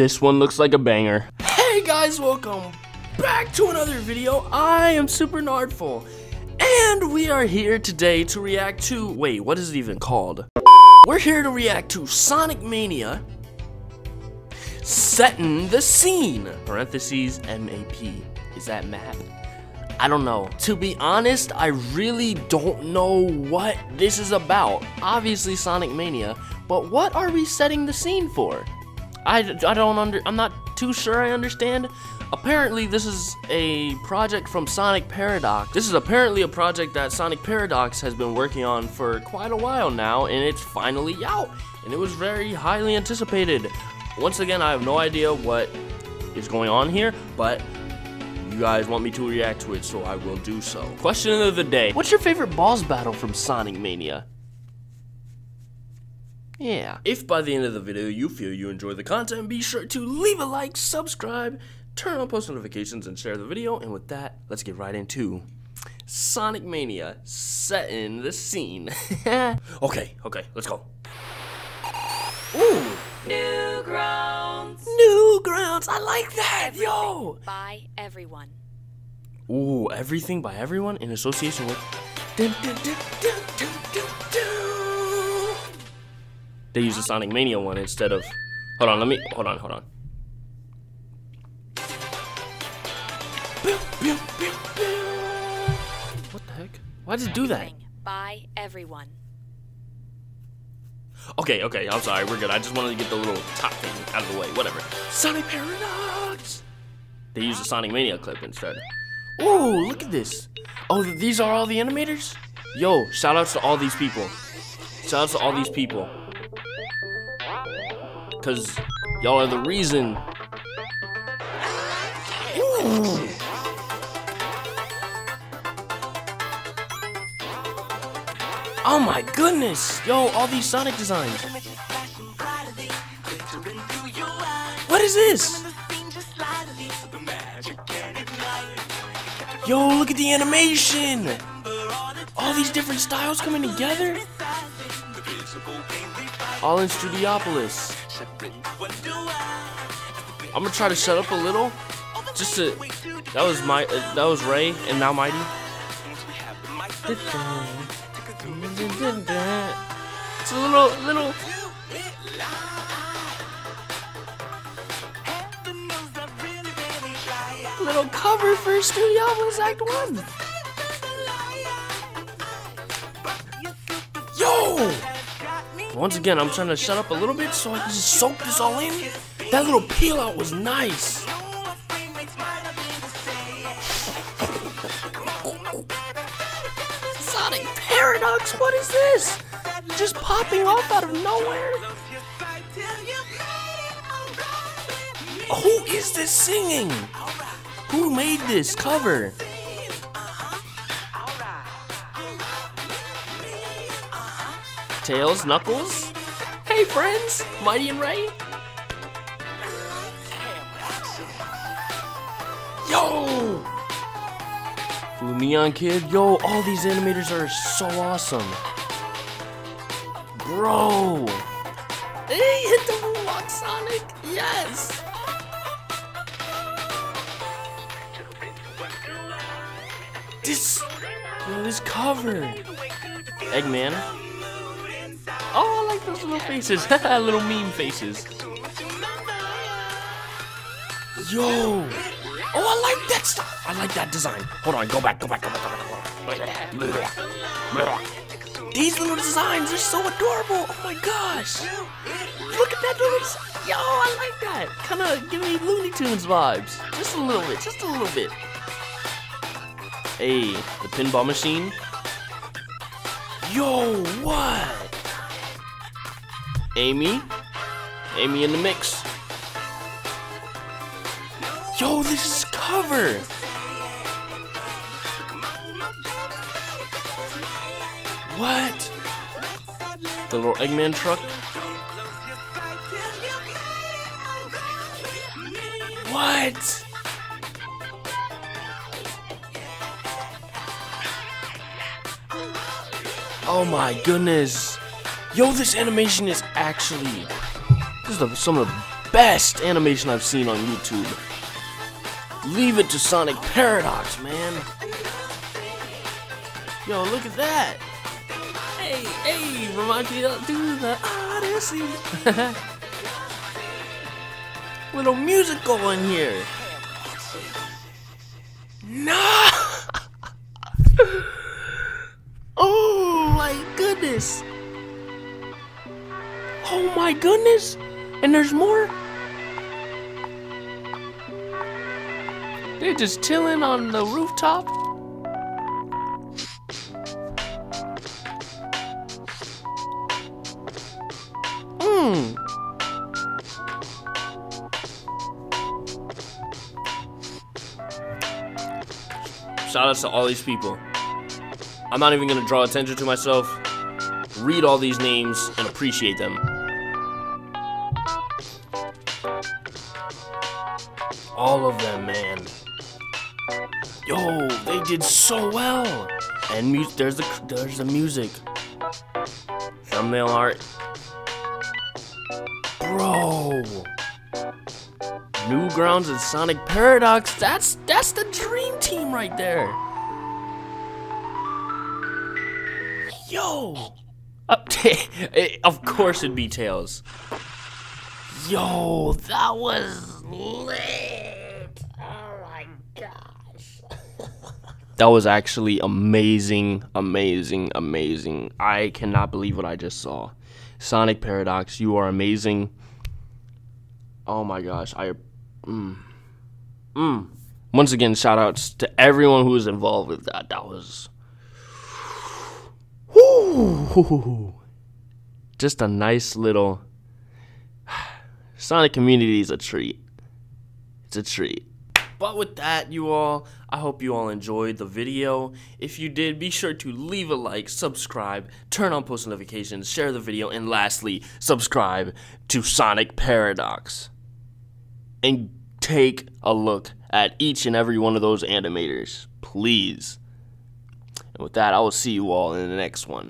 This one looks like a banger. Hey guys, welcome back to another video. I am SuperNardful, and we are here today to react to, wait, what is it even called? We're here to react to Sonic Mania, Setting the Scene, parentheses, M-A-P. Is that map? I don't know. To be honest, I really don't know what this is about. Obviously Sonic Mania, but what are we setting the scene for? I'm not too sure I understand. Apparently this is a project from Sonic Paradox. This is apparently a project that Sonic Paradox has been working on for quite a while now, and it's finally out, and it was very highly anticipated. Once again, I have no idea what is going on here, but you guys want me to react to it, so I will do so. Question of the day: what's your favorite boss battle from Sonic Mania? Yeah. If by the end of the video you feel you enjoy the content, be sure to leave a like, subscribe, turn on post notifications, and share the video. And with that, let's get right into Sonic Mania, Setting the Scene. Okay, let's go. Ooh. Newgrounds. Newgrounds, I like that, yo. Everything by everyone. Ooh, everything by everyone in association with. They use the Sonic Mania one instead of. Hold on, hold on. What the heck? Why does it do that? By everyone. Okay, I'm sorry, we're good. I just wanted to get the little top thing out of the way, whatever. Sonic Paradox! They use the Sonic Mania clip instead. Ooh, look at this. Oh, these are all the animators? Yo, shoutouts to all these people. Shoutouts to all these people. Cause y'all are the reason. Ooh. Oh my goodness! Yo, all these Sonic designs. What is this? Yo, look at the animation! All these different styles coming together? All in Studiopolis. I'm gonna try to shut up a little. Just to... that was Ray and now Mighty. It's a little. Little cover for Studiopolis Act 1. Yo! Once again, I'm trying to shut up a little bit so I can just soak this all in. That little peel out was nice. Paradox, what is this? Just popping off out of nowhere? Who is this singing? Who made this cover? Tails, Knuckles? Hey friends, Mighty and Ray? Yo! Lumion Kid, yo, all these animators are so awesome. Bro. Hey, hit the moonwalk, Sonic, yes. This cover. Eggman. Oh, I like those little faces, little meme faces. Yo. Oh, I like that stuff. I like that design. Hold on, go back. These little designs are so adorable. Oh my gosh. Look at that little design. Yo, I like that. Kind of give me Looney Tunes vibes. Just a little bit, just a little bit. Hey, the pinball machine. Yo, what? Amy. Amy in the mix. Yo, this is cover. What? The little Eggman truck. What? Oh my goodness. Yo, this animation is actually, this is some of the best animation I've seen on YouTube. Leave it to Sonic Paradox, man. Yo, look at that. Hey, hey, reminds me of do the Odyssey. Little music going here. No. Oh my goodness. Oh my goodness. And there's more. They're just chilling on the rooftop. Shoutouts to all these people. I'm not even gonna draw attention to myself. Read all these names and appreciate them. All of them, man. Yo, they did so well. And there's the music. Thumbnail art. Bro. Newgrounds and Sonic Paradox. That's the dream team right there. Yo. Of course it'd be Tails. Yo, that was lit. Oh my gosh. That was actually amazing, amazing, amazing. I cannot believe what I just saw. Sonic Paradox, you are amazing. Oh my gosh, Once again, shout outs to everyone who was involved with that. That was just a nice little Sonic community is a treat. It's a treat. But with that, you all, I hope you all enjoyed the video. If you did, be sure to leave a like, subscribe, turn on post notifications, share the video, and lastly, subscribe to Sonic Paradox. And take a look at each and every one of those animators, please. And with that, I will see you all in the next one.